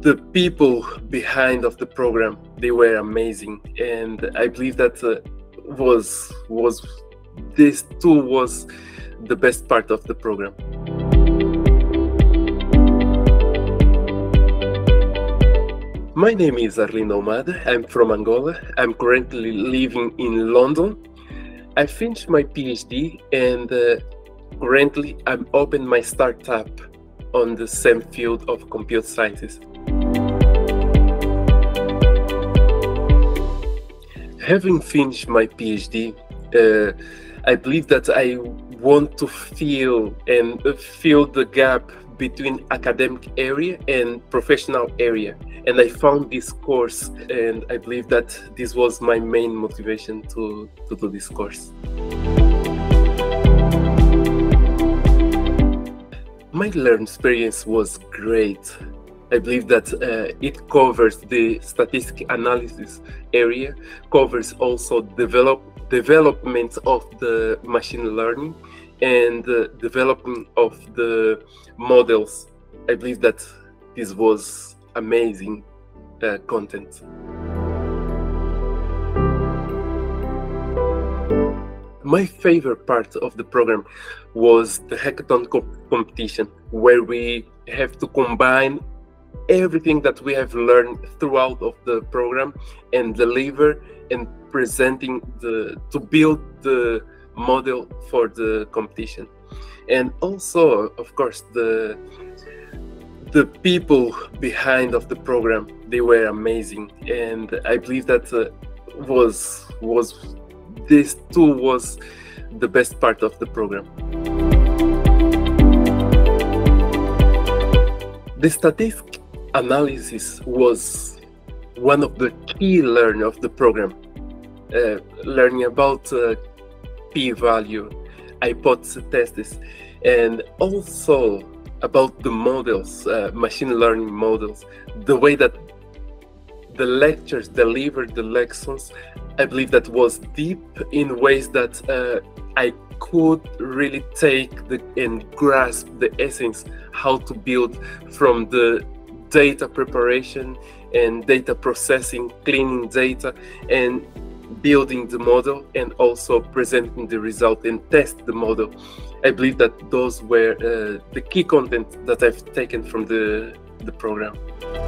The people behind of the program, they were amazing, and I believe that was the best part of the program. My name is Arlindo Omada. I'm from Angola. I'm currently living in London. I finished my PhD, and currently I'm opening my startup on the same field of computer sciences. Having finished my PhD, I believe that I want to fill the gap between academic area and professional area. And I found this course, and I believe that this was my main motivation to do this course. My learning experience was great. I believe that it covers the statistic analysis area, covers also development of the machine learning and development of the models. I believe that this was amazing content. My favorite part of the program was the hackathon competition, where we have to combine everything that we have learned throughout of the program and deliver and presenting to build the model for the competition. And also, of course, the people behind of the program, they were amazing, and I believe that was the best part of the program. The statistic analysis was one of the key learning of the program. Learning about p-value, hypothesis tests, and also about the models, machine learning models, the way that the lectures delivered the lessons. I believe that was deep in ways that I could really take and grasp the essence, how to build from the data preparation and data processing, cleaning data and building the model, and also presenting the result and test the model. I believe that those were the key content that I've taken from the program.